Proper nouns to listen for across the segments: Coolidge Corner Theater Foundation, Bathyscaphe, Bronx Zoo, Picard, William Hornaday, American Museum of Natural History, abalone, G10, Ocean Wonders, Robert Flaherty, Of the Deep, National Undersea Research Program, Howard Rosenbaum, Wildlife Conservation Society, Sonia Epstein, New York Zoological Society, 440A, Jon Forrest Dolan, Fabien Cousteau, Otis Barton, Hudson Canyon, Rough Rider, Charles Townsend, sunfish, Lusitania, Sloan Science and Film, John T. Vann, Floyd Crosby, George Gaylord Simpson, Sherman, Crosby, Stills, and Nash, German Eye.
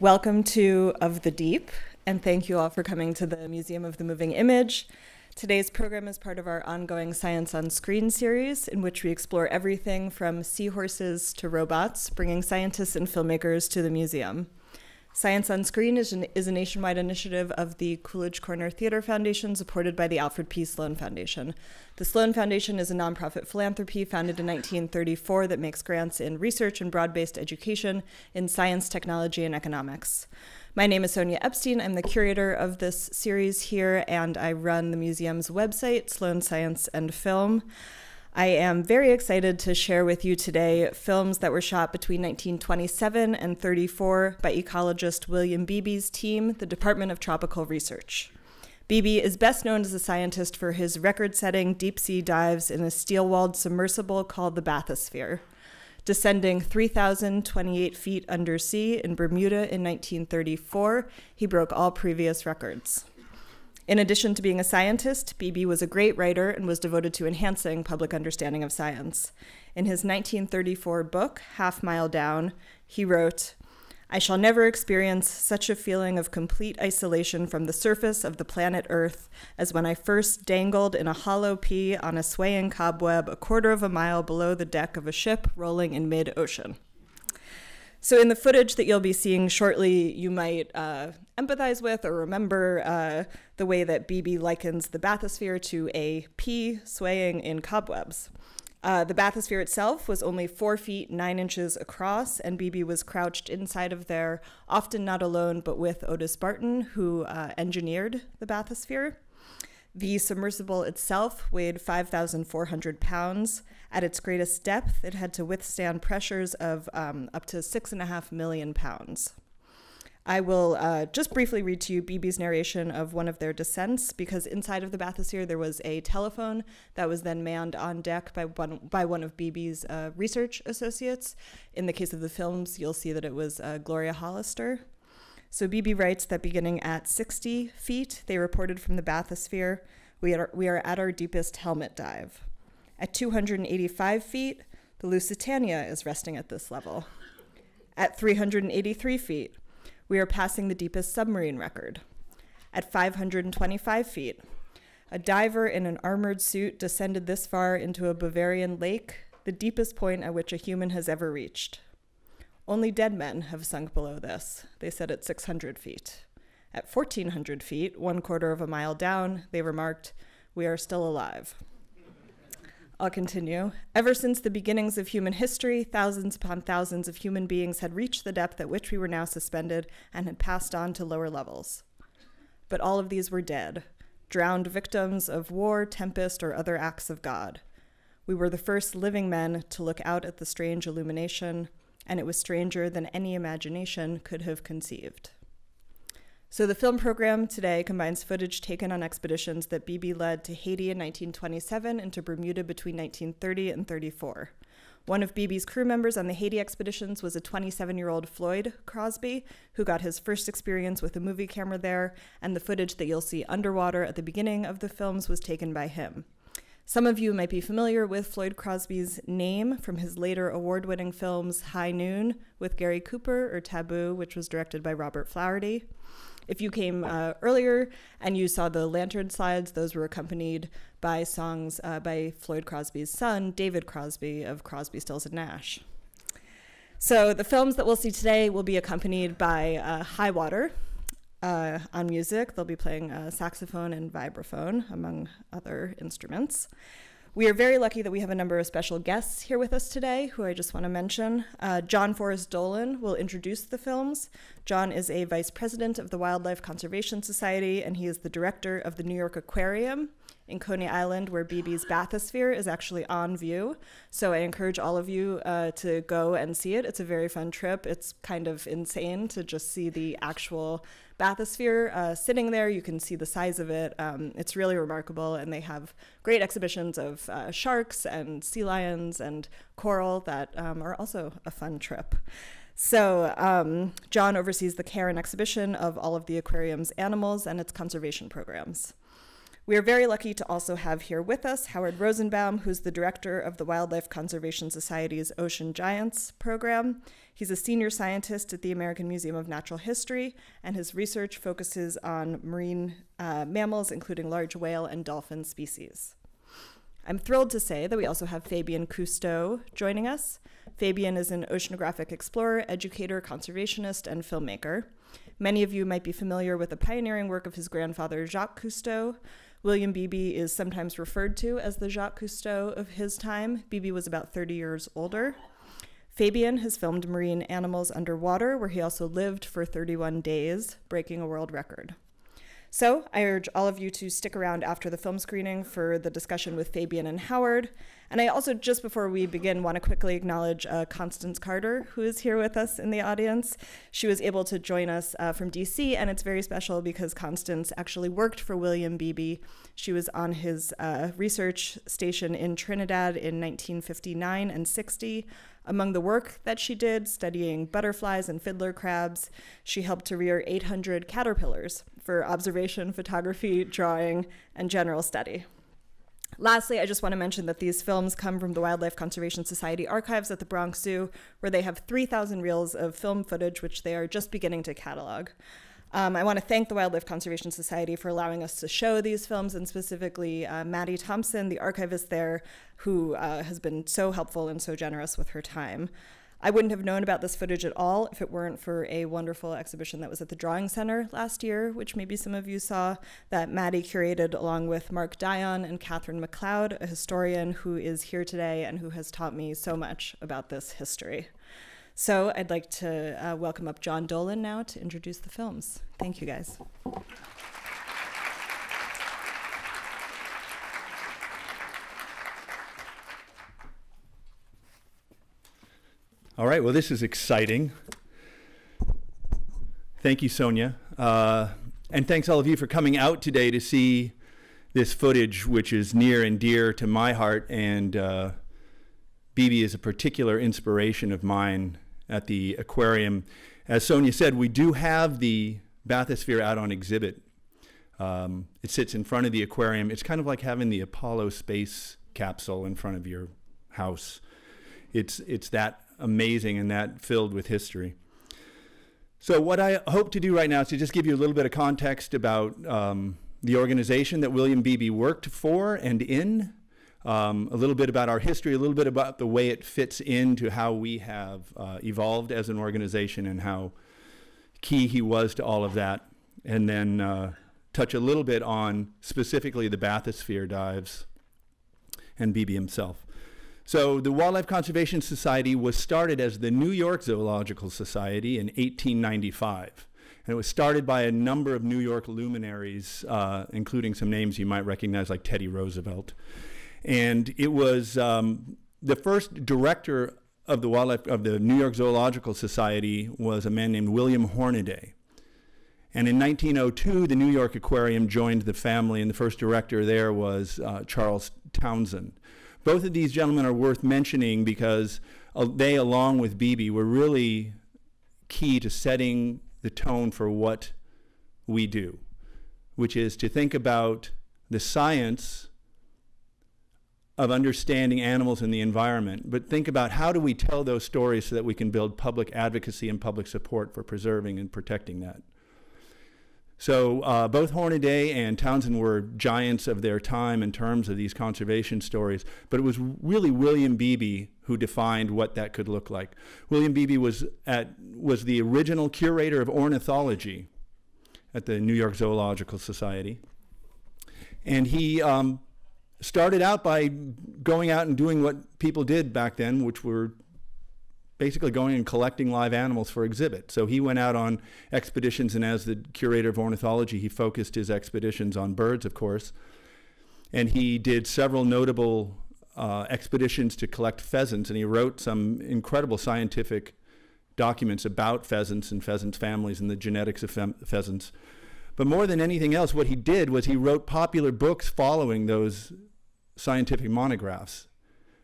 Welcome to Of the Deep, and thank you all for coming to the Museum of the Moving Image. Today's program is part of our ongoing Science on Screen series, in which we explore everything from seahorses to robots, bringing scientists and filmmakers to the museum. Science on Screen is a nationwide initiative of the Coolidge Corner Theater Foundation, supported by the Alfred P. Sloan Foundation. The Sloan Foundation is a nonprofit philanthropy founded in 1934 that makes grants in research and broad-based education in science, technology, and economics. My name is Sonia Epstein. I'm the curator of this series here, and I run the museum's website, Sloan Science and Film. I am very excited to share with you today films that were shot between 1927 and 34 by ecologist William Beebe's team, the Department of Tropical Research. Beebe is best known as a scientist for his record-setting deep-sea dives in a steel-walled submersible called the Bathysphere. Descending 3,028 feet undersea in Bermuda in 1934, he broke all previous records. In addition to being a scientist, Beebe was a great writer and was devoted to enhancing public understanding of science. In his 1934 book, Half Mile Down, he wrote, "I shall never experience such a feeling of complete isolation from the surface of the planet Earth as when I first dangled in a hollow pea on a swaying cobweb a quarter of a mile below the deck of a ship rolling in mid-ocean." So in the footage that you'll be seeing shortly, you might empathize with or remember the way that Beebe likens the bathysphere to a pea swaying in cobwebs. The bathysphere itself was only 4 feet 9 inches across, and Beebe was crouched inside of there, often not alone, but with Otis Barton, who engineered the bathysphere. The submersible itself weighed 5,400 pounds. At its greatest depth, it had to withstand pressures of up to 6.5 million pounds. I will just briefly read to you Beebe's narration of one of their descents, because inside of the bathysphere there was a telephone that was then manned on deck by one of Beebe's research associates. In the case of the films, you'll see that it was Gloria Hollister. So Beebe writes that beginning at 60 feet, they reported from the bathysphere, "We are at our deepest helmet dive. At 285 feet, the Lusitania is resting at this level. At 383 feet, we are passing the deepest submarine record. At 525 feet, a diver in an armored suit descended this far into a Bavarian lake, the deepest point at which a human has ever reached. Only dead men have sunk below this," they said at 600 feet. At 1,400 feet, one quarter of a mile down, they remarked, "We are still alive." I'll continue. "Ever since the beginnings of human history, thousands upon thousands of human beings had reached the depth at which we were now suspended and had passed on to lower levels. But all of these were dead, drowned victims of war, tempest, or other acts of God. We were the first living men to look out at the strange illumination, and it was stranger than any imagination could have conceived." So the film program today combines footage taken on expeditions that Beebe led to Haiti in 1927 and to Bermuda between 1930 and 34. One of Beebe's crew members on the Haiti expeditions was a 27-year-old Floyd Crosby, who got his first experience with a movie camera there, and the footage that you'll see underwater at the beginning of the films was taken by him. Some of you might be familiar with Floyd Crosby's name from his later award-winning films High Noon with Gary Cooper or Taboo, which was directed by Robert Flaherty. If you came earlier and you saw the lantern slides, those were accompanied by songs by Floyd Crosby's son, David Crosby, of Crosby, Stills, and Nash. So the films that we'll see today will be accompanied by High Water on music. They'll be playing saxophone and vibraphone, among other instruments. We are very lucky that we have a number of special guests here with us today, who I just want to mention. Jon Forrest Dolan will introduce the films. Jon is a vice president of the Wildlife Conservation Society, and he is the director of the New York Aquarium in Coney Island, where Beebe's bathysphere is actually on view. So I encourage all of you to go and see it. It's a very fun trip. It's kind of insane to just see the actual bathysphere sitting there. You can see the size of it. It's really remarkable, and they have great exhibitions of sharks and sea lions and coral that are also a fun trip. So Jon oversees the care and exhibition of all of the aquarium's animals and its conservation programs. We are very lucky to also have here with us Howard Rosenbaum, who's the director of the Wildlife Conservation Society's Ocean Giants program. He's a senior scientist at the American Museum of Natural History, and his research focuses on marine mammals, including large whale and dolphin species. I'm thrilled to say that we also have Fabien Cousteau joining us. Fabien is an oceanographic explorer, educator, conservationist, and filmmaker. Many of you might be familiar with the pioneering work of his grandfather, Jacques Cousteau. William Beebe is sometimes referred to as the Jacques Cousteau of his time. Beebe was about 30 years older. Fabien has filmed marine animals underwater, where he also lived for 31 days, breaking a world record. So I urge all of you to stick around after the film screening for the discussion with Fabien and Howard. And I also, just before we begin, want to quickly acknowledge Constance Carter, who is here with us in the audience. She was able to join us from DC, and it's very special because Constance actually worked for William Beebe. She was on his research station in Trinidad in 1959 and 60. Among the work that she did, studying butterflies and fiddler crabs, she helped to rear 800 caterpillars for observation, photography, drawing, and general study. Lastly, I just want to mention that these films come from the Wildlife Conservation Society archives at the Bronx Zoo, where they have 3,000 reels of film footage, which they are just beginning to catalog. I want to thank the Wildlife Conservation Society for allowing us to show these films, and specifically Maddie Thompson, the archivist there, who has been so helpful and so generous with her time. I wouldn't have known about this footage at all if it weren't for a wonderful exhibition that was at the Drawing Center last year, which maybe some of you saw, that Maddie curated along with Mark Dion and Catherine McLeod, a historian who is here today and who has taught me so much about this history. So I'd like to welcome up John Dolan now to introduce the films. Thank you, guys. All right, well, this is exciting. Thank you, Sonia. And thanks all of you for coming out today to see this footage, which is near and dear to my heart. And Beebe is a particular inspiration of mine at the aquarium. As Sonia said, we do have the bathysphere out on exhibit. It sits in front of the aquarium. It's kind of like having the Apollo space capsule in front of your house. It's that amazing and that filled with history. So what I hope to do right now is to just give you a little bit of context about the organization that William Beebe worked for and in, a little bit about our history, a little bit about the way it fits into how we have evolved as an organization and how key he was to all of that, and then touch a little bit on specifically the bathysphere dives and Beebe himself. So the Wildlife Conservation Society was started as the New York Zoological Society in 1895. And it was started by a number of New York luminaries, including some names you might recognize like Teddy Roosevelt. And it was the first director of the New York Zoological Society was a man named William Hornaday. And in 1902, the New York Aquarium joined the family, and the first director there was Charles Townsend. Both of these gentlemen are worth mentioning because they, along with Beebe, were really key to setting the tone for what we do, which is to think about the science of understanding animals and the environment, but think about how do we tell those stories so that we can build public advocacy and public support for preserving and protecting that. So both Hornaday and Townsend were giants of their time in terms of these conservation stories, but it was really William Beebe who defined what that could look like. William Beebe was the original curator of ornithology at the New York Zoological Society. And he started out by going out and doing what people did back then, which were basically going and collecting live animals for exhibit. So he went out on expeditions, and as the curator of ornithology, he focused his expeditions on birds, of course. And he did several notable expeditions to collect pheasants, and he wrote some incredible scientific documents about pheasants and pheasant families and the genetics of pheasants. But more than anything else, what he did was he wrote popular books following those scientific monographs.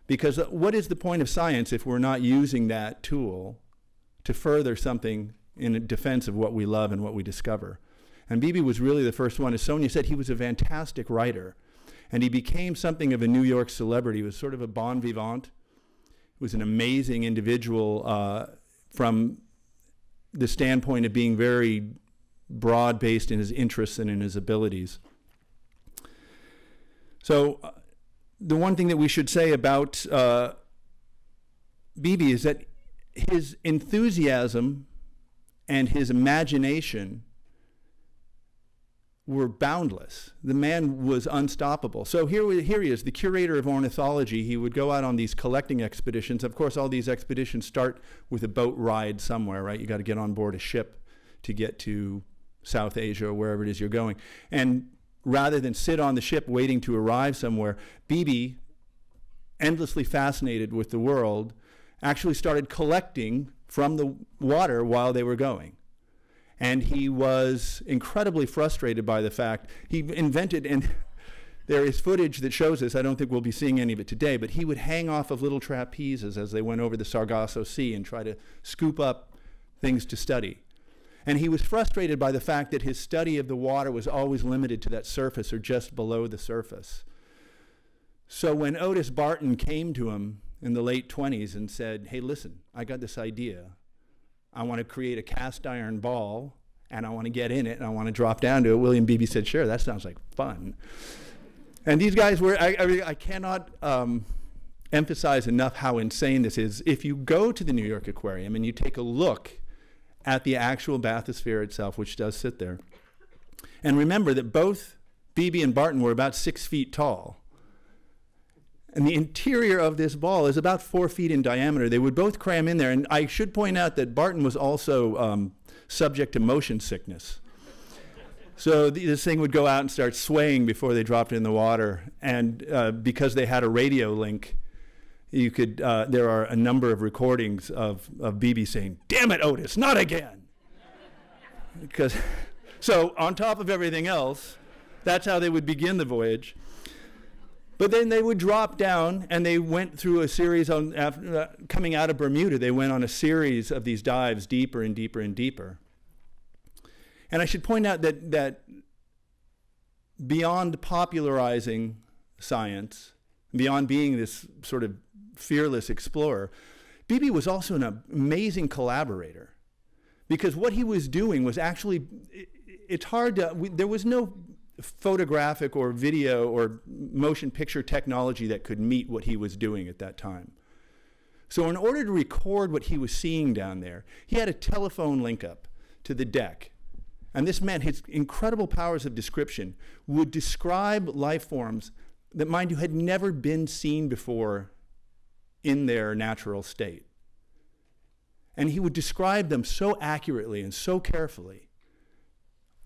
Because what is the point of science if we're not using that tool to further something in defense of what we love and what we discover? And Beebe was really the first one. As Sonia said, he was a fantastic writer. And he became something of a New York celebrity. He was sort of a bon vivant. He was an amazing individual from the standpoint of being very broad-based in his interests and in his abilities. So the one thing that we should say about Beebe is that his enthusiasm and his imagination were boundless. The man was unstoppable. So here he is, the curator of ornithology. He would go out on these collecting expeditions. Of course, all these expeditions start with a boat ride somewhere, right? You got to get on board a ship to get to South Asia or wherever it is you're going. And rather than sit on the ship waiting to arrive somewhere, Beebe, endlessly fascinated with the world, actually started collecting from the water while they were going. And he was incredibly frustrated by the fact he invented, and there is footage that shows this. I don't think we'll be seeing any of it today, but he would hang off of little trapezes as they went over the Sargasso Sea and try to scoop up things to study. And he was frustrated by the fact that his study of the water was always limited to that surface or just below the surface. So when Otis Barton came to him in the late 20s and said, hey, listen, I got this idea. I want to create a cast iron ball, and I want to get in it, and I want to drop down to it. William Beebe said, sure, that sounds like fun. And these guys were, I cannot emphasize enough how insane this is. If you go to the New York Aquarium and you take a look at the actual bathysphere itself, which does sit there, and remember that both Beebe and Barton were about 6 feet tall. And the interior of this ball is about 4 feet in diameter. They would both cram in there. And I should point out that Barton was also subject to motion sickness. So this thing would go out and start swaying before they dropped in the water. And because they had a radio link, you could, there are a number of recordings of Beebe saying, damn it, Otis, not again. Because, so on top of everything else, that's how they would begin the voyage. But then they would drop down, and they went through a series on, after, coming out of Bermuda, they went on a series of these dives deeper and deeper and deeper. And I should point out that, beyond popularizing science, beyond being this sort of fearless explorer, Beebe was also an amazing collaborator. Because what he was doing was actually, it's hard to, there was no photographic or video or motion picture technology that could meet what he was doing at that time. So in order to record what he was seeing down there, he had a telephone link up to the deck. And this man, his incredible powers of description, would describe life forms that, mind you, had never been seen before in their natural state. And he would describe them so accurately and so carefully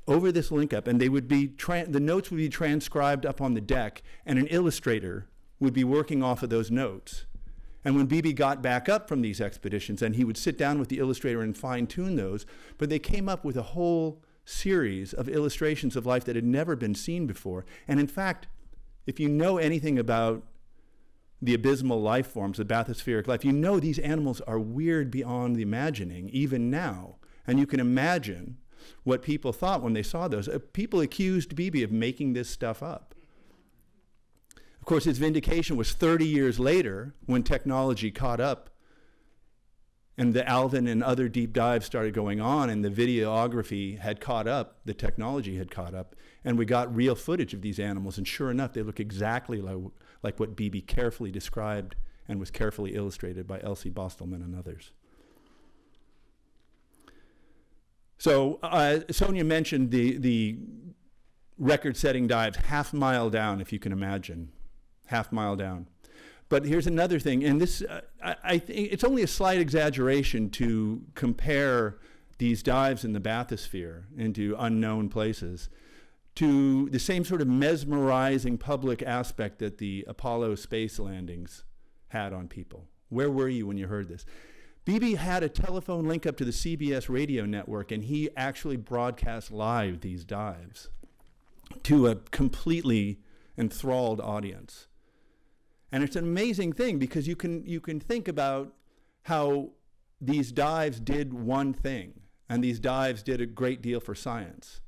over this link up, and they would be the notes would be transcribed up on the deck, and an illustrator would be working off of those notes. And when Beebe got back up from these expeditions, and he would sit down with the illustrator and fine-tune those, but they came up with a whole series of illustrations of life that had never been seen before. And in fact, if you know anything about the abysmal life forms, the bathyspheric life, you know these animals are weird beyond the imagining, even now. And you can imagine what people thought when they saw those. People accused Beebe of making this stuff up. Of course, his vindication was 30 years later when technology caught up and the Alvin and other deep dives started going on and the videography had caught up, the technology had caught up, and we got real footage of these animals, and sure enough, they look exactly like what Beebe carefully described and was carefully illustrated by Elsie Bostelman and others. So Sonia mentioned the record-setting dives, half-mile down, if you can imagine, half-mile down. But here's another thing, and this, I think it's only a slight exaggeration to compare these dives in the bathysphere into unknown places to the same sort of mesmerizing public aspect that the Apollo space landings had on people. Where were you when you heard this? Beebe had a telephone link up to the CBS radio network, and he actually broadcast live these dives to a completely enthralled audience. And it's an amazing thing because you can think about how these dives did one thing, and these dives did a great deal for science.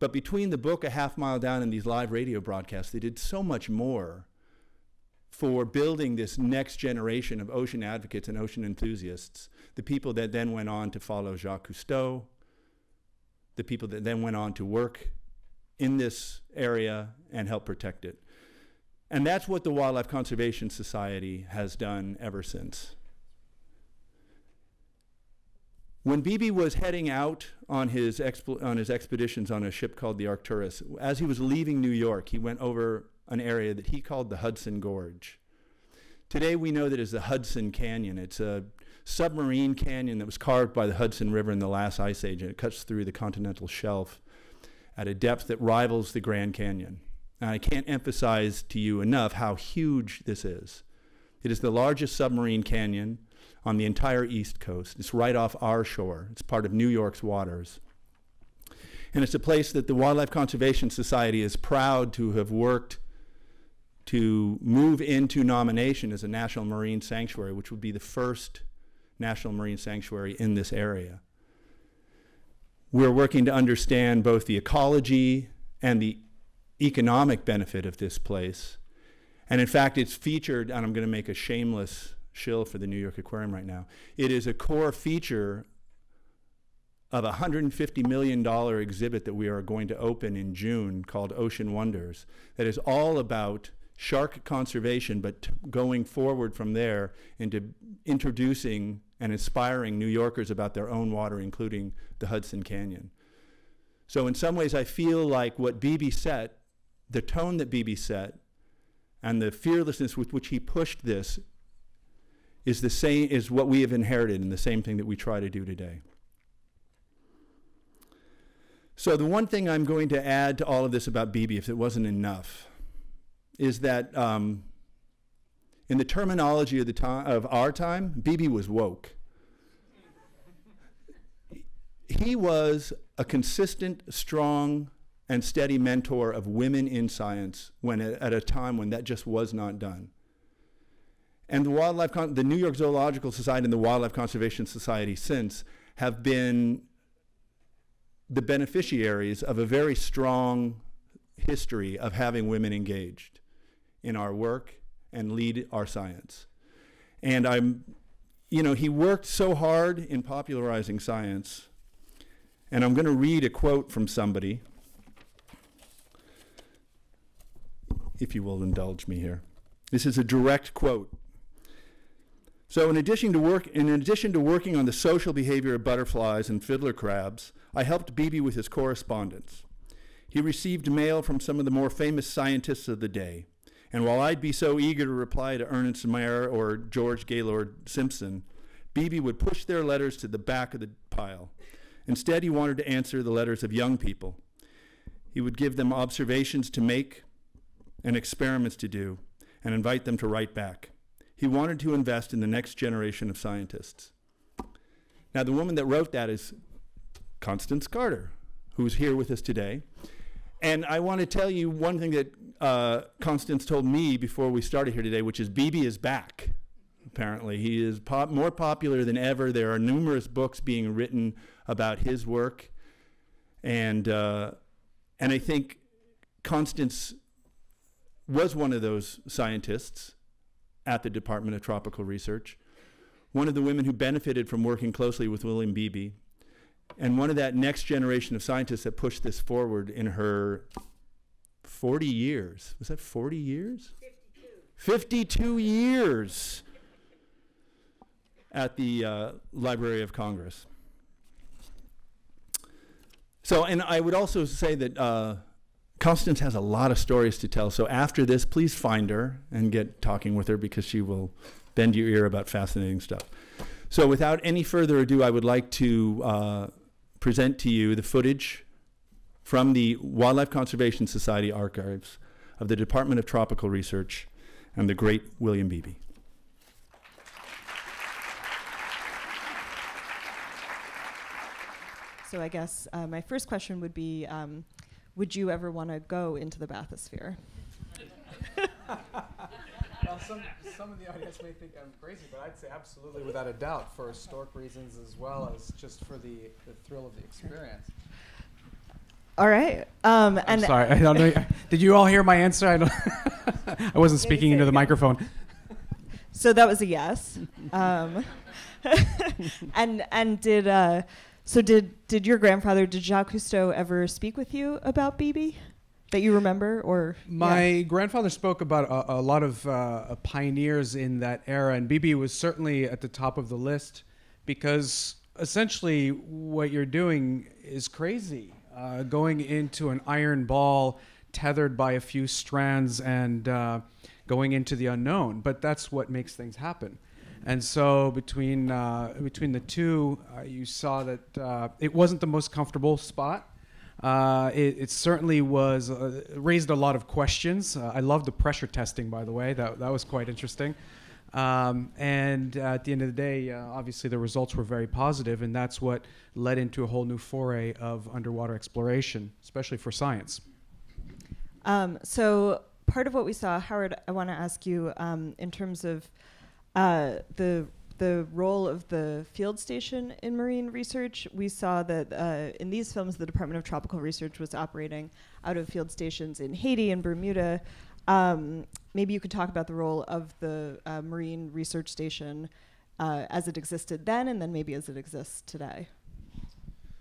But between the book A Half Mile Down and these live radio broadcasts, they did so much more for building this next generation of ocean advocates and ocean enthusiasts, the people that then went on to follow Jacques Cousteau, the people that then went on to work in this area and help protect it. And that's what the Wildlife Conservation Society has done ever since. When Beebe was heading out on his expeditions on a ship called the Arcturus, as he was leaving New York, he went over an area that he called the Hudson Gorge. Today we know that as the Hudson Canyon. It's a submarine canyon that was carved by the Hudson River in the last ice age, and it cuts through the continental shelf at a depth that rivals the Grand Canyon. And I can't emphasize to you enough how huge this is. It is the largest submarine canyon on the entire East Coast. It's right off our shore. It's part of New York's waters. And it's a place that the Wildlife Conservation Society is proud to have worked to move into nomination as a National Marine Sanctuary, which would be the first National Marine Sanctuary in this area. We're working to understand both the ecology and the economic benefit of this place. And in fact, it's featured, and I'm going to make a shameless shill for the New York Aquarium right now. It is a core feature of a $150 million exhibit that we are going to open in June called Ocean Wonders, that is all about shark conservation, but going forward from there into introducing and inspiring New Yorkers about their own water, including the Hudson Canyon. So in some ways, I feel like what Beebe set, the tone that Beebe set, and the fearlessness with which he pushed this is the same, is what we have inherited, and the same thing that we try to do today. So the one thing I'm going to add to all of this about Beebe, if it wasn't enough, is that in the terminology of our time, Beebe was woke. He was a consistent, strong, and steady mentor of women in science when at a time when that just was not done. And the New York Zoological Society and the Wildlife Conservation Society since have been the beneficiaries of a very strong history of having women engaged in our work and lead our science. And you know, he worked so hard in popularizing science, and I'm going to read a quote from somebody, if you will indulge me here. This is a direct quote. So in addition to working on the social behavior of butterflies and fiddler crabs, I helped Beebe with his correspondence. He received mail from some of the more famous scientists of the day. And while I'd be so eager to reply to Ernest Mayr or George Gaylord Simpson, Beebe would push their letters to the back of the pile. Instead, he wanted to answer the letters of young people. He would give them observations to make and experiments to do, and invite them to write back. He wanted to invest in the next generation of scientists. Now, the woman that wrote that is Constance Carter, who's here with us today. And I want to tell you one thing that Constance told me before we started here today, which is Beebe is back, apparently. He is more popular than ever. There are numerous books being written about his work. And I think Constance was one of those scientists at the Department of Tropical Research, one of the women who benefited from working closely with William Beebe, and one of that next generation of scientists that pushed this forward in her 40 years. Was that 40 years? 52 years at the Library of Congress. So, and I would also say that Constance has a lot of stories to tell, so after this, please find her and get talking with her, because she will bend your ear about fascinating stuff. So without any further ado, I would like to present to you the footage from the Wildlife Conservation Society archives of the Department of Tropical Research and the great William Beebe. So I guess my first question would be, would you ever want to go into the bathysphere? Well, some of the audience may think I'm crazy, but I'd say absolutely, without a doubt, for historic reasons as well as just for the thrill of the experience. All right. I'm sorry. I don't know. Did you all hear my answer? I wasn't speaking into the microphone. So that was a yes. And did your grandfather, did Jacques Cousteau ever speak with you about Beebe that you remember? Or my grandfather spoke about a lot of pioneers in that era, and Beebe was certainly at the top of the list because essentially what you're doing is crazy. Going into an iron ball tethered by a few strands and going into the unknown. But that's what makes things happen. And so between the two, you saw that it wasn't the most comfortable spot. It certainly was, raised a lot of questions. I love the pressure testing, by the way. That was quite interesting. And at the end of the day, obviously the results were very positive, and that's what led into a whole new foray of underwater exploration, especially for science. So part of what we saw, Howard, I want to ask you in terms of the role of the field station in marine research. We saw that in these films, the Department of Tropical Research was operating out of field stations in Haiti and Bermuda. Maybe you could talk about the role of the Marine Research Station as it existed then, and then maybe as it exists today.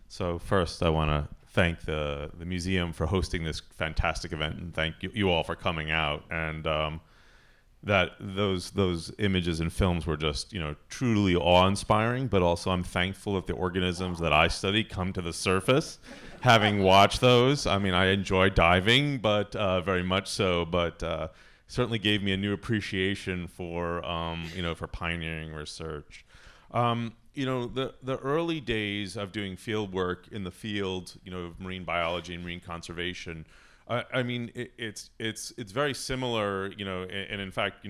So first, I want to thank the museum for hosting this fantastic event, and thank you all for coming out. And those images and films were just truly awe-inspiring. But also, I'm thankful that the organisms that I study come to the surface. Having watched those, I mean, I enjoy diving, but very much so. But certainly gave me a new appreciation for for pioneering research. The early days of doing field work in the field, of marine biology and marine conservation. I mean, it's very similar, and in fact,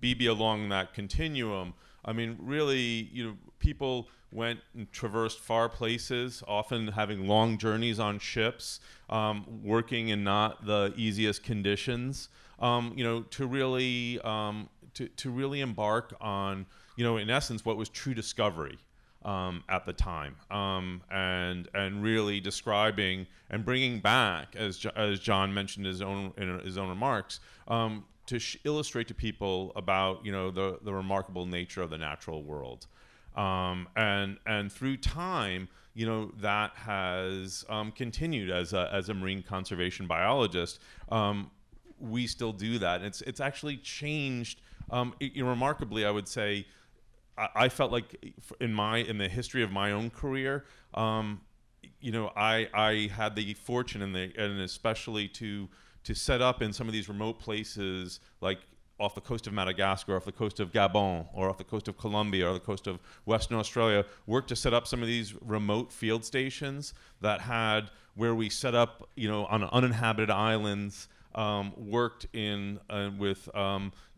Beebe along that continuum. I mean, really, people went and traversed far places, often having long journeys on ships, working in not the easiest conditions, to really embark on, in essence, what was true discovery at the time, and really describing and bringing back, as John mentioned in his own remarks, to illustrate to people about the remarkable nature of the natural world, and through time that has continued as a marine conservation biologist. We still do that. It's actually changed remarkably, I would say. I felt like in the history of my own career, I had the fortune and especially to set up in some of these remote places, like off the coast of Madagascar, off the coast of Gabon, or off the coast of Colombia, or the coast of Western Australia, worked to set up some of these remote field stations that had, where we set up, on uninhabited islands. Worked in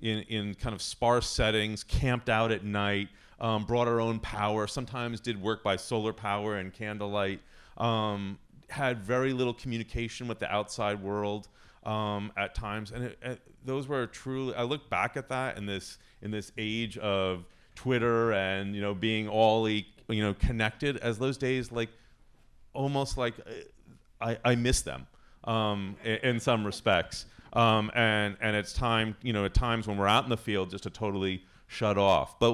in kind of sparse settings, camped out at night, brought our own power. Sometimes did work by solar power and candlelight. Had very little communication with the outside world at times, and those were truly. I look back at that in this age of Twitter and being all connected, as those days almost I miss them. In some respects, and it's time, at times when we're out in the field, just to totally shut off. But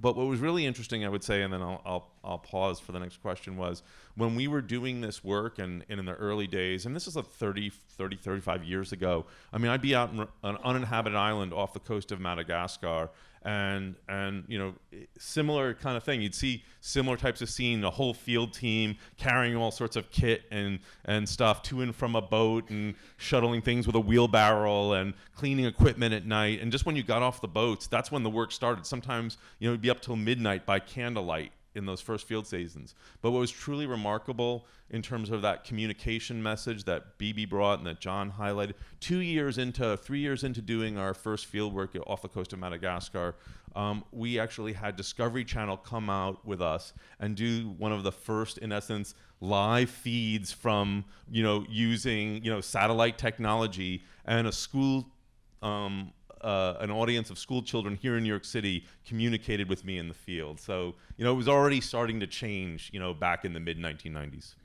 what was really interesting, I would say, and then I'll pause for the next question, was when we were doing this work and in the early days, and this is 35 years ago. I mean, I'd be out on an uninhabited island off the coast of Madagascar, and similar kind of thing. You'd see similar types of scene, a whole field team carrying all sorts of kit and stuff to and from a boat, and shuttling things with a wheelbarrow, and cleaning equipment at night. And just when you got off the boats, that's when the work started. Sometimes it'd be up till midnight by candlelight in those first field seasons. But what was truly remarkable in terms of that communication message that Beebe brought and that John highlighted, 3 years into doing our first field work off the coast of Madagascar, we actually had Discovery Channel come out with us and do one of the first, in essence, live feeds from, using, satellite technology, and a school, an audience of school children here in New York City communicated with me in the field. So, it was already starting to change, back in the mid-1990s.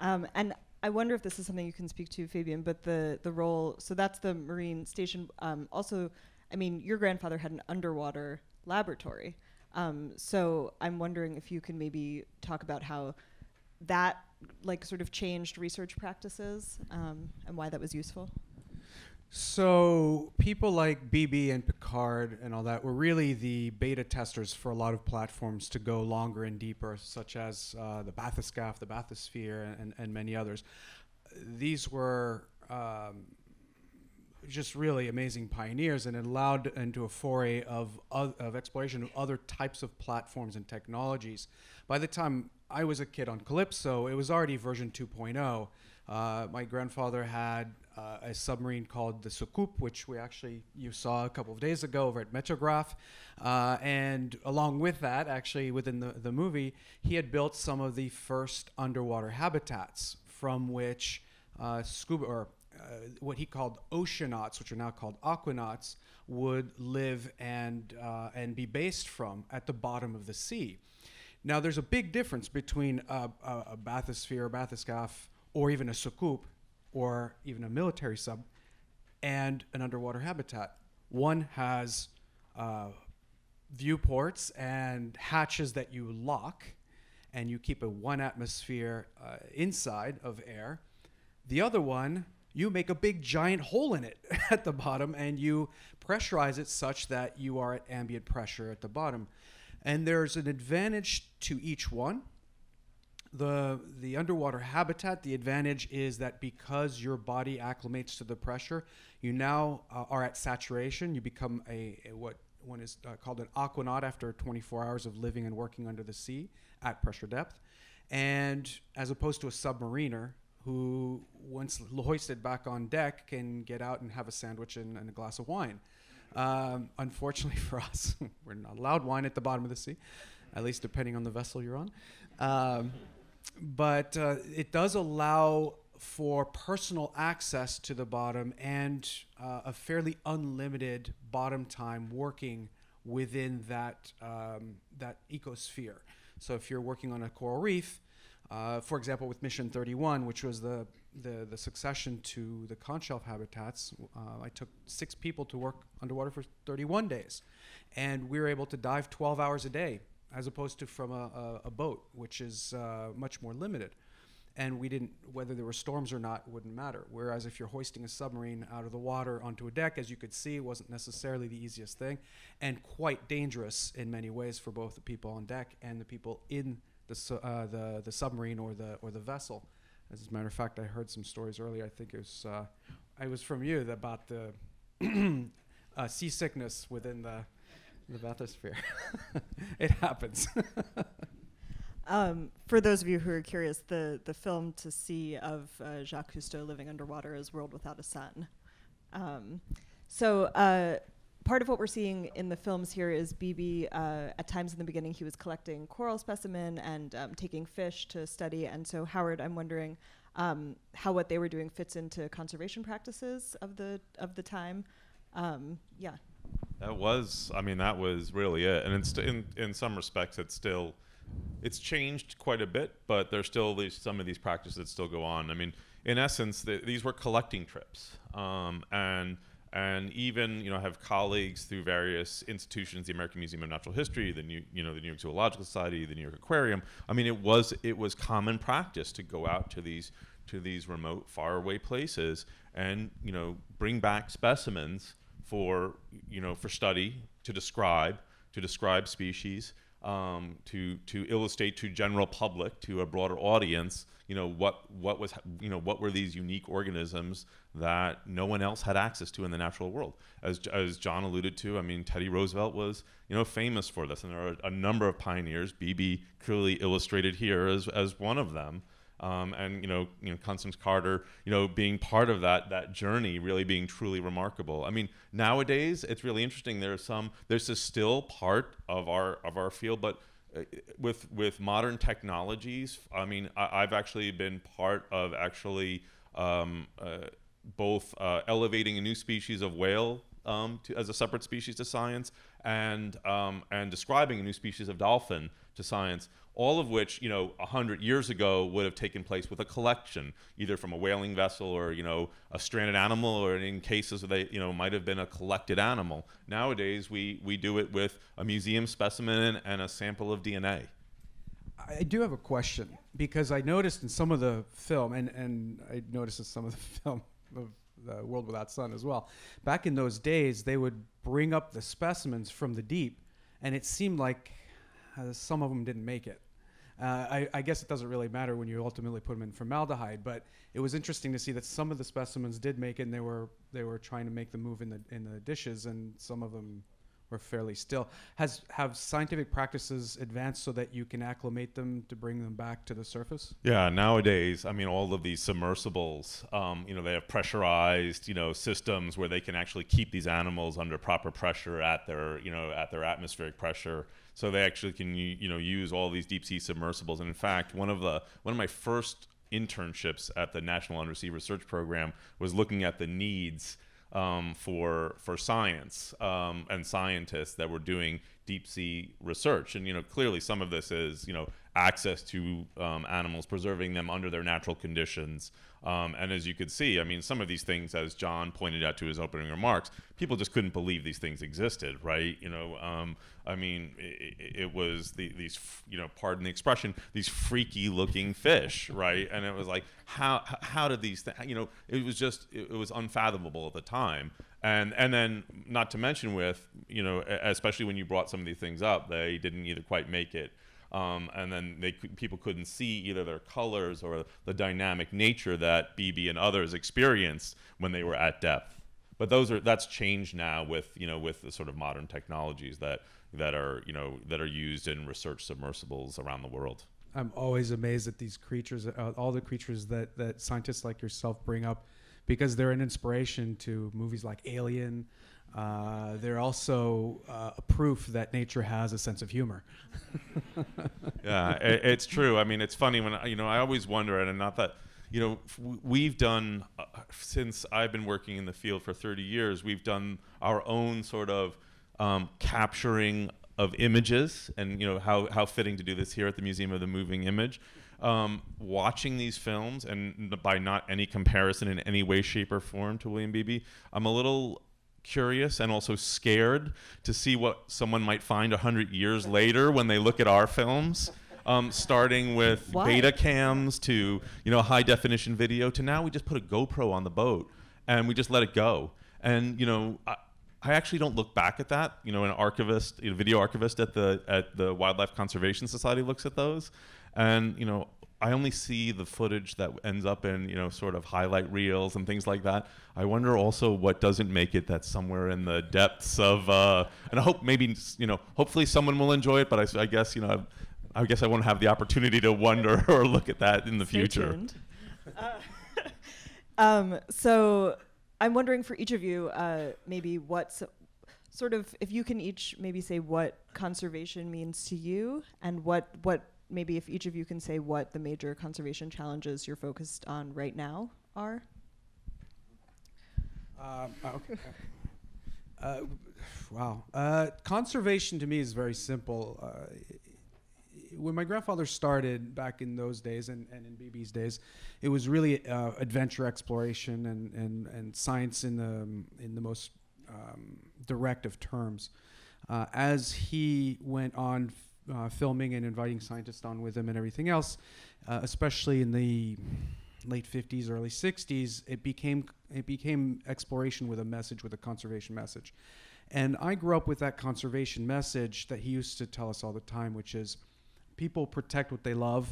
And I wonder if this is something you can speak to, Fabien, but the role, so that's the marine station. Also, I mean, your grandfather had an underwater laboratory. So I'm wondering if you can maybe talk about how that like sort of changed research practices and why that was useful. So people like Beebe and Picard and all that were really the beta testers for a lot of platforms to go longer and deeper, such as the Bathyscaphe, the bathysphere, and many others. These were just really amazing pioneers, and it allowed into a foray of exploration of other types of platforms and technologies. By the time I was a kid on Calypso, it was already version 2.0. My grandfather had a submarine called the Soucoupe, which we actually, you saw a couple of days ago over at Metrograph. And along with that, actually within the movie, he had built some of the first underwater habitats from which what he called oceanauts, which are now called aquanauts, would live and be based from at the bottom of the sea. Now there's a big difference between a bathysphere, a bathyscaphe, or even a Soucoupe, or even a military sub, and an underwater habitat. One has viewports and hatches that you lock, and you keep a one atmosphere inside of air. The other one, you make a big giant hole in it at the bottom, and you pressurize it such that you are at ambient pressure at the bottom. And there's an advantage to each one. The underwater habitat, the advantage is that because your body acclimates to the pressure, you now are at saturation. You become what one is called an aquanaut after 24 hours of living and working under the sea at pressure depth. And as opposed to a submariner who, once hoisted back on deck, can get out and have a sandwich and a glass of wine. Unfortunately for us, we're not allowed wine at the bottom of the sea, at least depending on the vessel you're on. But it does allow for personal access to the bottom and a fairly unlimited bottom time working within that ecosphere. So if you're working on a coral reef, for example, with Mission 31, which was the succession to the conch shelf habitats, I took 6 people to work underwater for 31 days. And we were able to dive 12 hours a day, as opposed to from a boat, which is much more limited. And we didn't, whether there were storms or not, wouldn't matter. Whereas if you're hoisting a submarine out of the water onto a deck, as you could see, it wasn't necessarily the easiest thing, and quite dangerous in many ways for both the people on deck and the people in the submarine or the vessel. As a matter of fact, I heard some stories earlier, I think it was from you, about the seasickness within the bathysphere. It happens. For those of you who are curious, the film to see of Jacques Cousteau living underwater is World Without a Sun. So part of what we're seeing in the films here is Beebe, at times in the beginning, he was collecting coral specimen and taking fish to study. And so Howard, I'm wondering how what they were doing fits into conservation practices of the time. Yeah. That was, I mean, that was really it. And it's in some respects, it's changed quite a bit, but there's still some of these practices that still go on. I mean, in essence, these were collecting trips. And even, you know, have colleagues through various institutions, the American Museum of Natural History, the New York Zoological Society, the New York Aquarium. I mean, it was common practice to go out to these remote, faraway places and, you know, bring back specimens for study, to describe species, to illustrate to general public, to a broader audience, you know, what were these unique organisms that no one else had access to in the natural world. As John alluded to, I mean, Teddy Roosevelt was, you know, famous for this, and there are a number of pioneers. Beebe clearly illustrated here as one of them. And you know, Constance Carter, you know, being part of that journey, really being truly remarkable. I mean, nowadays it's really interesting. There's still part of our field, but with modern technologies, I mean, I've actually been part of both elevating a new species of whale as a separate species to science, and describing a new species of dolphin to science, all of which, 100 years ago would have taken place with a collection, either from a whaling vessel or, a stranded animal, or in cases where they, might have been a collected animal. Nowadays, we do it with a museum specimen and a sample of DNA. I do have a question, because I noticed in some of the film, and I noticed in some of the film of The World Without Sun as well, back in those days, they would bring up the specimens from the deep, and it seemed like some of them didn't make it. I guess it doesn't really matter when you ultimately put them in formaldehyde, but it was interesting to see that some of the specimens did make it, and they were trying to make the move in the dishes, and some of them were fairly still. Have scientific practices advanced so that you can acclimate them to bring them back to the surface? Yeah, nowadays, all of these submersibles, they have pressurized, systems where they can actually keep these animals under proper pressure at their, atmospheric pressure. So they actually can, use all these deep sea submersibles. And in fact, one of my first internships at the National Undersea Research Program was looking at the needs for science and scientists that were doing deep sea research. And clearly some of this is access to animals, preserving them under their natural conditions. And as you could see, some of these things, as John pointed out to his opening remarks, people just couldn't believe these things existed, right? It was these, pardon the expression, these freaky looking fish, right? And it was like, how did these things, it was just, it was unfathomable at the time. And then, not to mention with, especially when you brought some of these things up, they didn't either quite make it. And then people couldn't see either their colors or the dynamic nature that Beebe and others experienced when they were at depth. But that's changed now with with the sort of modern technologies that are that are used in research submersibles around the world. I'm always amazed at these creatures, all the creatures that scientists like yourself bring up, because they're an inspiration to movies like Alien. They're also a proof that nature has a sense of humor. Yeah, it's true. It's funny when, I always wonder, and not that, we've done, since I've been working in the field for 30 years, we've done our own sort of capturing of images, and how fitting to do this here at the Museum of the Moving Image. Watching these films, and by not any comparison in any way, shape, or form to William Beebe, I'm a little curious and also scared to see what someone might find 100 years later when they look at our films, starting with beta cams to high definition video to now we just put a GoPro on the boat and we just let it go. And I actually don't look back at that. An archivist, video archivist at the Wildlife Conservation Society looks at those, and I only see the footage that ends up in, sort of highlight reels and things like that. I wonder also what doesn't make it, that's somewhere in the depths of, and I hope maybe, hopefully someone will enjoy it, but I guess, I guess I won't have the opportunity to wonder or look at that in the future. Stay tuned. So I'm wondering for each of you, maybe what's sort of, if you can each maybe say what conservation means to you, and what maybe if each of you can say what the major conservation challenges you're focused on right now are. Okay. Wow. Conservation to me is very simple. When my grandfather started back in those days and in Beebe's days, it was really adventure exploration and science in the most direct of terms. As he went on filming and inviting scientists on with him and everything else, especially in the late 50s, early 60s, it became exploration with a message, with a conservation message. And I grew up with that conservation message that he used to tell us all the time, which is people protect what they love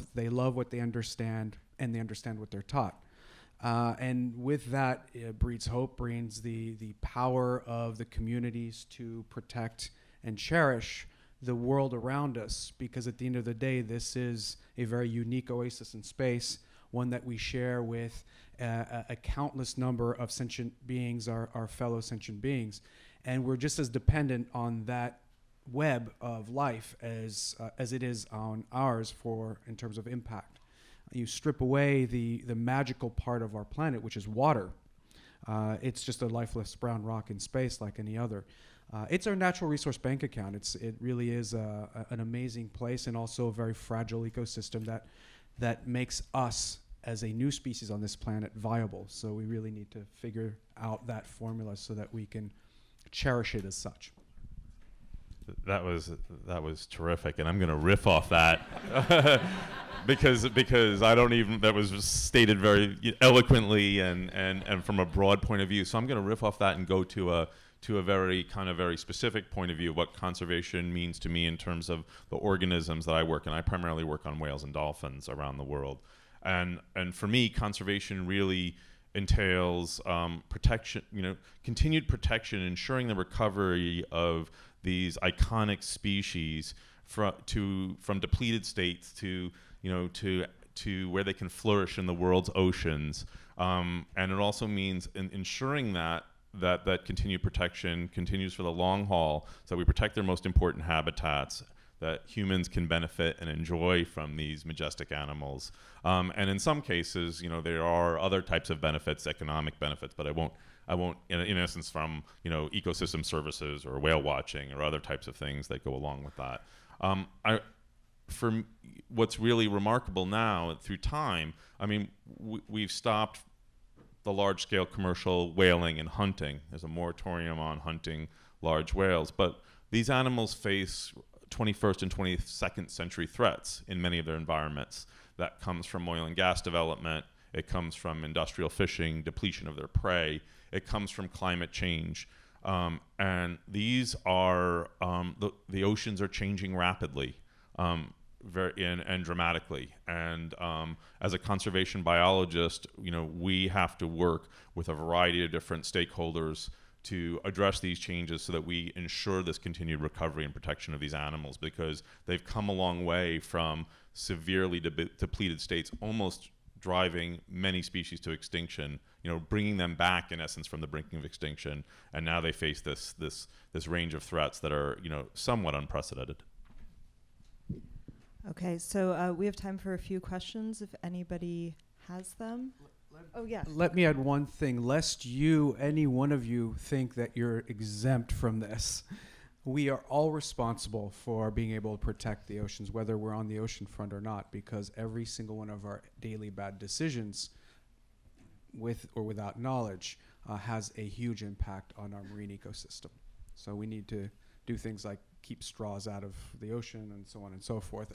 what they understand, and they understand what they're taught. And with that, it breeds hope, brings the power of the communities to protect and cherish the world around us, because at the end of the day, this is a very unique oasis in space, one that we share with a countless number of sentient beings, our fellow sentient beings. And we're just as dependent on that web of life as it is on ours in terms of impact. You strip away the magical part of our planet, which is water. It's just a lifeless brown rock in space like any other. It's our natural resource bank account. It really is an amazing place, and also a very fragile ecosystem that makes us as a new species on this planet viable. So we really need to figure out that formula so that we can cherish it as such. That was terrific, and I'm going to riff off that because I don't even, that was stated very eloquently and from a broad point of view. So I'm going to riff off that and go to a very kind of very specific point of view of what conservation means to me in terms of the organisms that I work in. I primarily work on whales and dolphins around the world. And for me, conservation really entails protection, continued protection, ensuring the recovery of these iconic species from depleted states to where they can flourish in the world's oceans. And it also means ensuring that continued protection continues for the long haul, so that we protect their most important habitats, that humans can benefit and enjoy from these majestic animals. And in some cases, there are other types of benefits, economic benefits, but I won't in essence, from ecosystem services or whale watching or other types of things that go along with that. What's really remarkable now through time, we've stopped the large-scale commercial whaling and hunting. There's a moratorium on hunting large whales, but these animals face 21st and 22nd century threats in many of their environments. That comes from oil and gas development. It comes from industrial fishing, depletion of their prey. It comes from climate change. And these are, the oceans are changing rapidly and dramatically. And as a conservation biologist, we have to work with a variety of different stakeholders to address these changes so that we ensure this continued recovery and protection of these animals, because they've come a long way from severely depleted states, almost driving many species to extinction, bringing them back in essence from the brink of extinction, and now they face this range of threats that are, somewhat unprecedented. Okay, so we have time for a few questions if anybody has them. Oh, yeah. Let me add one thing, lest any one of you think that you're exempt from this. We are all responsible for being able to protect the oceans, whether we're on the ocean front or not, because every single one of our daily bad decisions, with or without knowledge, has a huge impact on our marine ecosystem. So we need to do things like keep straws out of the ocean and so on and so forth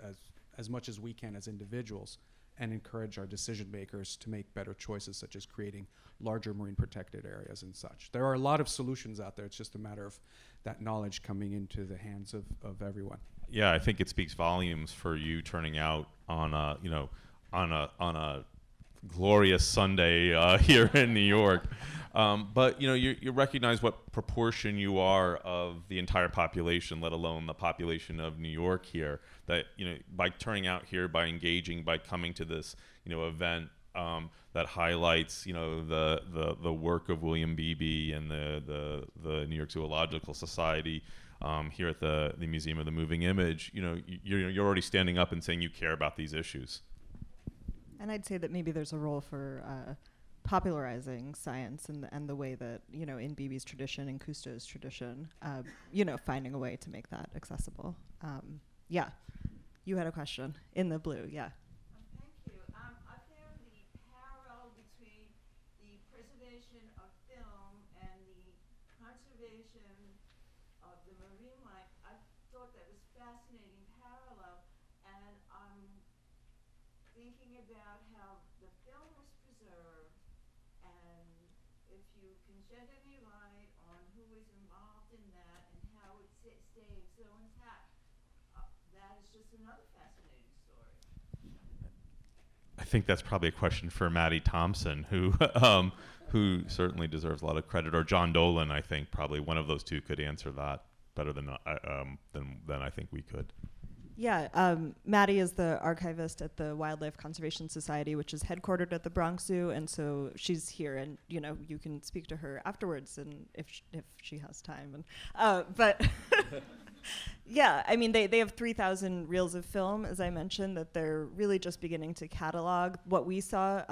as much as we can as individuals, and encourage our decision makers to make better choices, such as creating larger marine protected areas and such. There are a lot of solutions out there. It's just a matter of that knowledge coming into the hands of everyone. Yeah, I think it speaks volumes for you turning out on a glorious Sunday here in New York. But you recognize what proportion you are of the entire population, let alone the population of New York here, that by turning out here, by engaging, by coming to this event that highlights the work of William Beebe and the New York Zoological Society here at the Museum of the Moving Image, you're already standing up and saying you care about these issues. And I'd say that maybe there's a role for popularizing science and the way that, in Beebe's tradition and Cousteau's tradition, finding a way to make that accessible. Yeah, you had a question in the blue, yeah. Thank you. Are there any parallel between the preservation of film and the conservation of the marine life? I thought that was fascinating parallel, and I'm thinking about how the film was preserved, and if you can shed any light on who is involved in that and how it stays so intact, that is just another fascinating story. I think that's probably a question for Maddie Thompson, who certainly deserves a lot of credit, or John Dolan. I think probably one of those two could answer that better than I think we could. Yeah, Maddie is the archivist at the Wildlife Conservation Society, which is headquartered at the Bronx Zoo, and so she's here, and you can speak to her afterwards, and if she has time. And but yeah, they have 3,000 reels of film, as I mentioned, that they're really just beginning to catalog. What we saw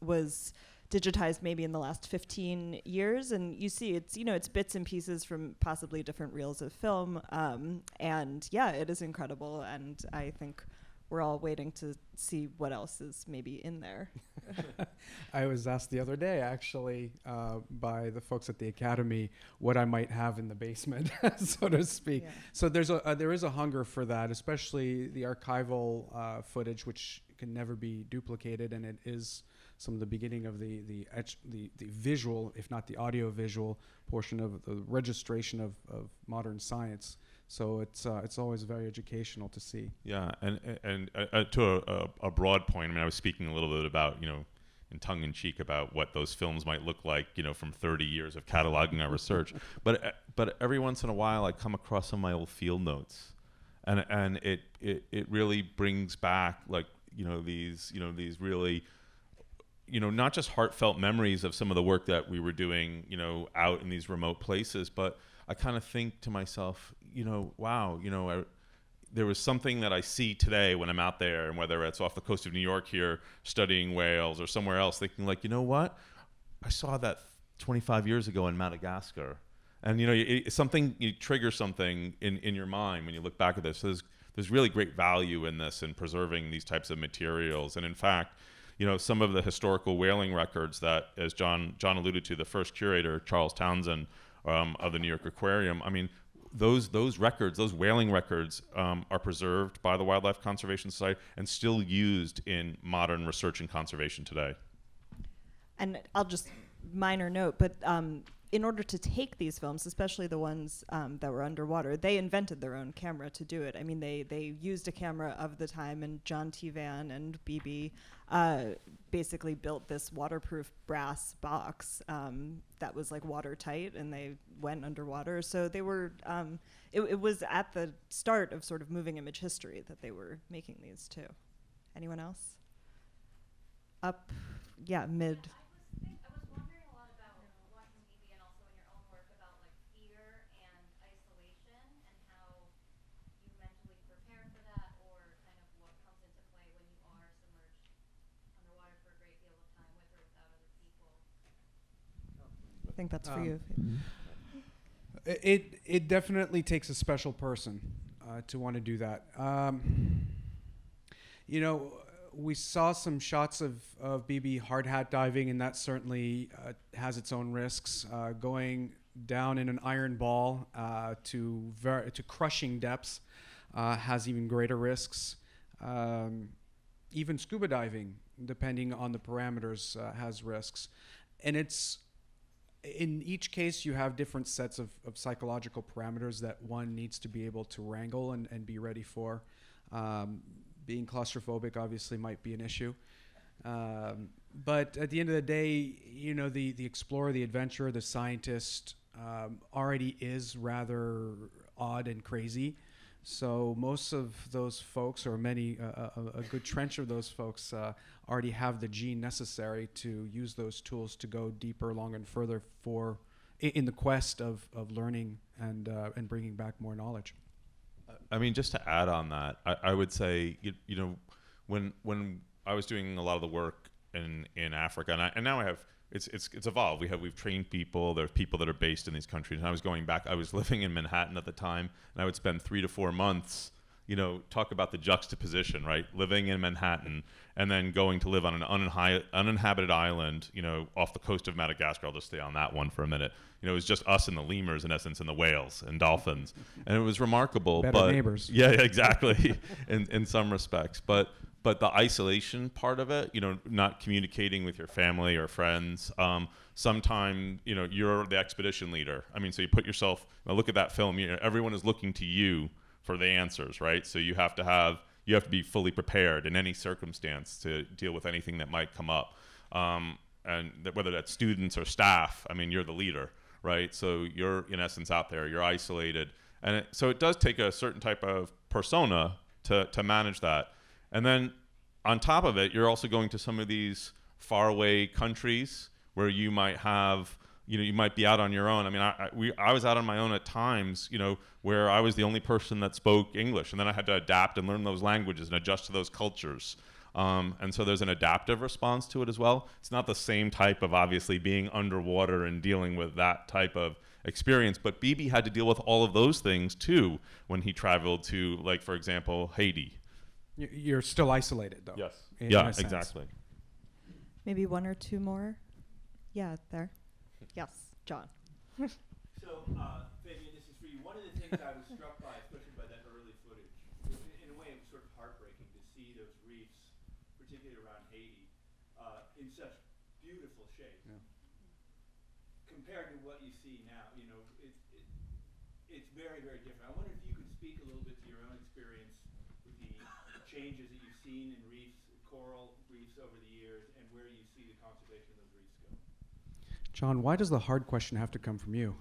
was digitized maybe in the last 15 years. And you see it's, you know, it's bits and pieces from possibly different reels of film. And yeah, it is incredible. And I think we're all waiting to see what else is maybe in there. I was asked the other day, actually, by the folks at the Academy, what I might have in the basement, so to speak. Yeah. So there's a, there is a hunger for that, especially the archival footage, which can never be duplicated, and it is some of the beginning of the visual, if not the audio-visual portion of the registration of modern science. So it's always very educational to see. Yeah, and to a broad point, I mean, I was speaking a little bit about, you know, in tongue-in-cheek about what those films might look like, you know, from 30 years of cataloging our research. But every once in a while, I come across some of my old field notes, and it really brings back, like, you know, these really, you know, not just heartfelt memories of some of the work that we were doing, you know, out in these remote places, but I kind of think to myself, you know, wow, you know, there was something that I see today when I'm out there, and whether it's off the coast of New York here studying whales or somewhere else, thinking like, you know what, I saw that 25 years ago in Madagascar. And, you know, you trigger something in your mind when you look back at this. So there's really great value in this and preserving these types of materials. And in fact, you know, some of the historical whaling records that, as John alluded to, the first curator, Charles Townsend, of the New York Aquarium, I mean, those records, those whaling records, are preserved by the Wildlife Conservation Society and still used in modern research and conservation today. And I'll just minor note, but in order to take these films, especially the ones that were underwater, they invented their own camera to do it. I mean, they used a camera of the time, and John T. Vann and Beebe basically built this waterproof brass box that was like watertight, and they went underwater. So they were, it was at the start of sort of moving image history that they were making these too. Anyone else? Up, yeah, mid. I think that's for you. It definitely takes a special person to want to do that. You know, we saw some shots of Beebe hard hat diving, and that certainly has its own risks. Going down in an iron ball to crushing depths has even greater risks. Even scuba diving, depending on the parameters, has risks, and it's. In each case, you have different sets of psychological parameters that one needs to be able to wrangle and be ready for. Being claustrophobic obviously might be an issue. But at the end of the day, you know, the explorer, the adventurer, the scientist already is rather odd and crazy. So most of those folks, or many, a good trench of those folks already have the gene necessary to use those tools to go deeper, longer, and further for in the quest of learning and bringing back more knowledge. I mean, just to add on that, I would say, you know, when I was doing a lot of the work in Africa, and now I have. It's evolved. We've trained people. There's people that are based in these countries. And I was going back. I was living in Manhattan at the time, and I would spend 3 to 4 months. You know, talk about the juxtaposition, right? Living in Manhattan and then going to live on an uninhabited island. You know, off the coast of Madagascar. I'll just stay on that one for a minute. You know, it was just us and the lemurs, in essence, and the whales and dolphins, and it was remarkable. Better neighbors. Yeah, exactly. in some respects, but the isolation part of it, you know, not communicating with your family or friends. Sometimes, you know, you're the expedition leader. I mean, so you put yourself, now look at that film, you know, everyone is looking to you for the answers, right? So you have to be fully prepared in any circumstance to deal with anything that might come up. And whether that's students or staff, I mean, you're the leader, right? So you're in essence out there, you're isolated. And so it does take a certain type of persona to manage that. And then on top of it, you're also going to some of these faraway countries where you might have, you know, you might be out on your own. I mean, I was out on my own at times, you know, where I was the only person that spoke English. And then I had to adapt and learn those languages and adjust to those cultures. And so there's an adaptive response to it as well. It's not the same type of obviously being underwater and dealing with that type of experience, but Beebe had to deal with all of those things too when he traveled to, like, for example, Haiti. You're still isolated though. Yes. Yeah, exactly. Maybe one or two more? Yeah, there. Yes, John. So, Fabien, this is for you. One of the things I was struck by, especially by that early footage, in a way it was sort of heartbreaking to see those reefs, particularly around Haiti, in such beautiful shape. Yeah. Compared to what you see now, you know, it's very, very different. I wonder if you could speak a little bit to your own experience with the changes that you've seen in reefs, coral reefs over the years, and where you see the conservation of those reefs go. John, why does the hard question have to come from you?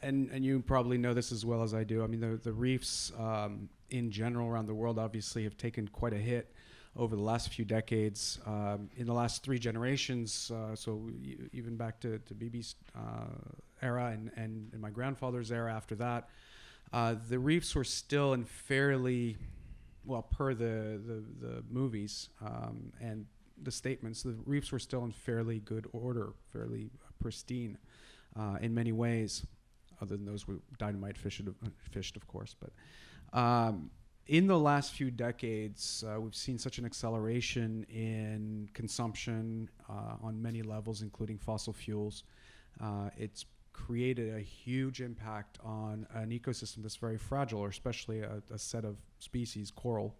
And you probably know this as well as I do. I mean, the reefs in general around the world obviously have taken quite a hit over the last few decades. In the last three generations, even back to Beebe's era and my grandfather's era after that, the reefs were still in fairly, well, per the movies and the statements, the reefs were still in fairly good order, fairly pristine in many ways, other than those who dynamite fished, of course. But in the last few decades, we've seen such an acceleration in consumption on many levels, including fossil fuels. It's created a huge impact on an ecosystem that's very fragile, or especially a set of species, coral,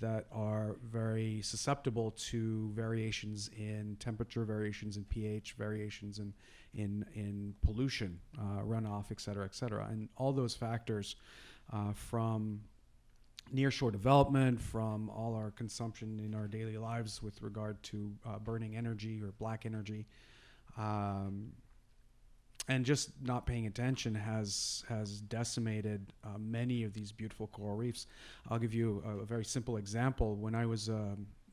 that are very susceptible to variations in temperature, variations in pH, variations in pollution, runoff, et cetera, et cetera. And all those factors from nearshore development, from all our consumption in our daily lives with regard to burning energy or black energy, and just not paying attention has decimated many of these beautiful coral reefs. I'll give you a very simple example. When I was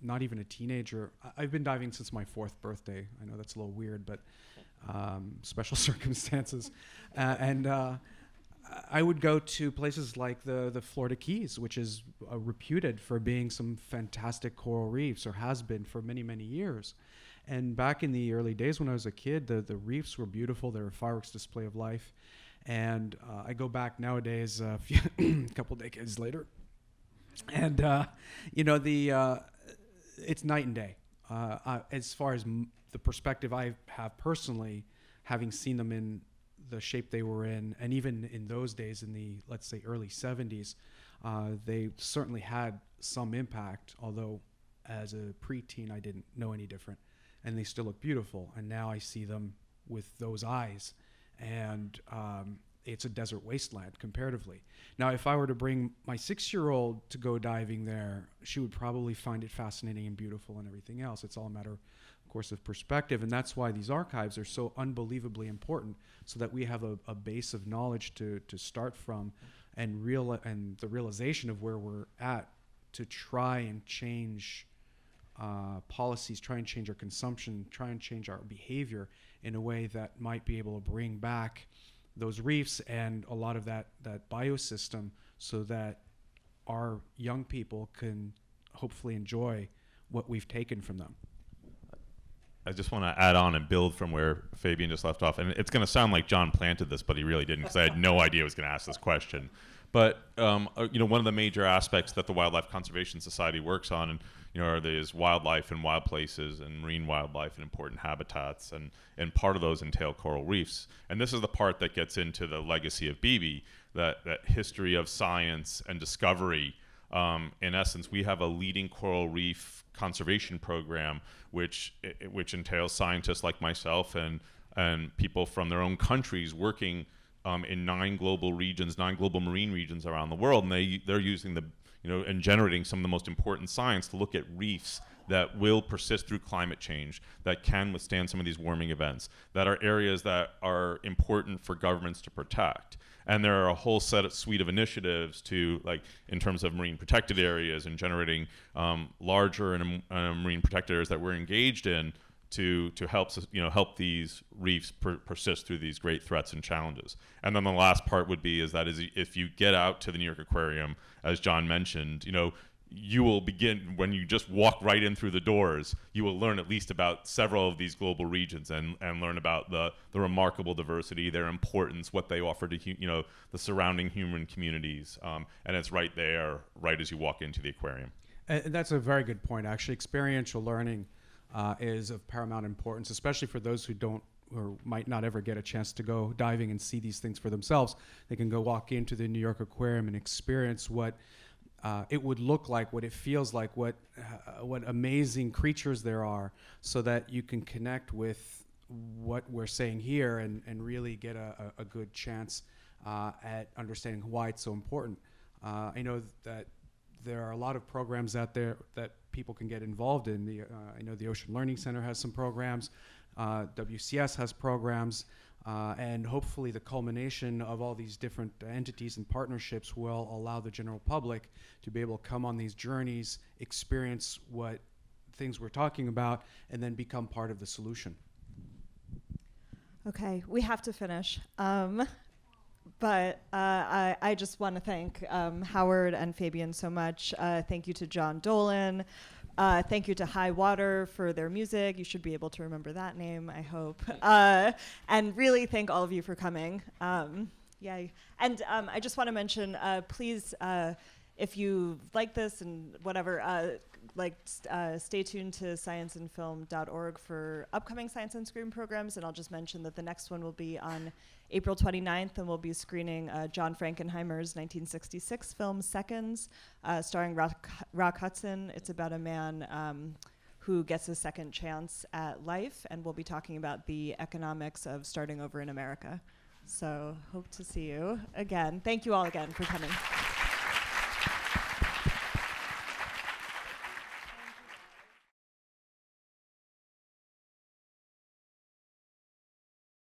not even a teenager, I've been diving since my 4th birthday. I know that's a little weird, but special circumstances. I would go to places like the Florida Keys, which is reputed for being some fantastic coral reefs, or has been for many, many years. And back in the early days when I was a kid, the reefs were beautiful. They were a fireworks display of life. And I go back nowadays a couple decades later, and it's night and day. As far as the perspective I have personally, having seen them in the shape they were in, and even in those days in the, let's say, early 70s, they certainly had some impact, although as a preteen I didn't know any different. And they still look beautiful. And now I see them with those eyes. And it's a desert wasteland comparatively. Now, if I were to bring my 6-year-old to go diving there, she would probably find it fascinating and beautiful and everything else. It's all a matter, of course, of perspective. And that's why these archives are so unbelievably important, so that we have a base of knowledge to start from, and the realization of where we're at to try and change policies, try and change our consumption, try and change our behavior in a way that might be able to bring back those reefs and a lot of that biosystem, so that our young people can hopefully enjoy what we've taken from them. I just want to add on and build from where Fabien just left off. And it's going to sound like John planted this, but he really didn't, because I had no idea I was going to ask this question. But one of the major aspects that the Wildlife Conservation Society works on, and are these wildlife and wild places and marine wildlife and important habitats, and part of those entail coral reefs. And this is the part that gets into the legacy of Beebe, that history of science and discovery. In essence, we have a leading coral reef conservation program, which entails scientists like myself and people from their own countries working in 9 global regions, 9 global marine regions around the world, and they're using the and generating some of the most important science to look at reefs that will persist through climate change, that can withstand some of these warming events, that are areas that are important for governments to protect. And there are a whole suite of initiatives to, like, in terms of marine protected areas and generating larger and marine protected areas that we're engaged in to help, you know, help these reefs persist through these great threats and challenges. And then the last part would be is if you get out to the New York Aquarium, as John mentioned, you know, you will begin, when you just walk right in through the doors, you will learn at least about several of these global regions and learn about the remarkable diversity, their importance, what they offer to the surrounding human communities. And it's right there, right as you walk into the aquarium. And that's a very good point, actually. Experiential learning is of paramount importance, especially for those who don't or might not ever get a chance to go diving and see these things for themselves. They can go walk into the New York Aquarium and experience what it would look like, what it feels like, what amazing creatures there are, so that you can connect with what we're saying here and really get a good chance at understanding why it's so important. I know that there are a lot of programs out there that people can get involved in. I know the Ocean Learning Center has some programs, WCS has programs, and hopefully the culmination of all these different entities and partnerships will allow the general public to be able to come on these journeys, experience what things we're talking about, and then become part of the solution. Okay, we have to finish. But I just want to thank Howard and Fabien so much. Thank you to John Dolan. Thank you to High Water for their music. You should be able to remember that name, I hope. And really thank all of you for coming. Yay. And I just want to mention, please, if you like this and whatever, stay tuned to scienceandfilm.org for upcoming Science and Screen programs. And I'll just mention that the next one will be on April 29th, and we'll be screening John Frankenheimer's 1966 film Seconds, starring Rock Hudson. It's about a man who gets a second chance at life, and we'll be talking about the economics of starting over in America. So hope to see you again. Thank you all again for coming.